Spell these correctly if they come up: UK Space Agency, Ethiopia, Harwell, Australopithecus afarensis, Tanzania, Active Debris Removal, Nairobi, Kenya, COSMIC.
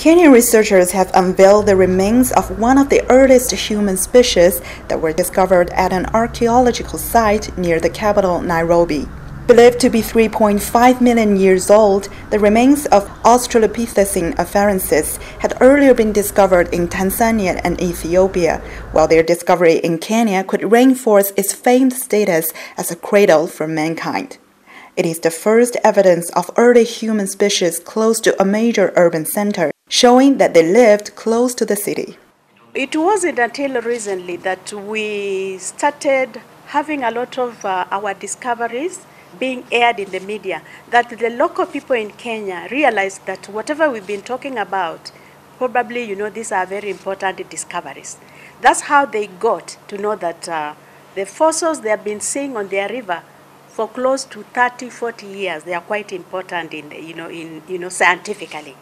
Kenyan researchers have unveiled the remains of one of the earliest human species that were discovered at an archaeological site near the capital, Nairobi. Believed to be 3.5 million years old, the remains of Australopithecus afarensis had earlier been discovered in Tanzania and Ethiopia, while their discovery in Kenya could reinforce its famed status as a cradle for mankind. It is the first evidence of early human species close to a major urban center, showing that they lived close to the city. It wasn't until recently that we started having a lot of our discoveries being aired in the media, that the local people in Kenya realized that whatever we've been talking about, probably, you know, these are very important discoveries. That's how they got to know that the fossils they have been seeing on their river for close to 30, 40 years, they are quite important in, you know, scientifically.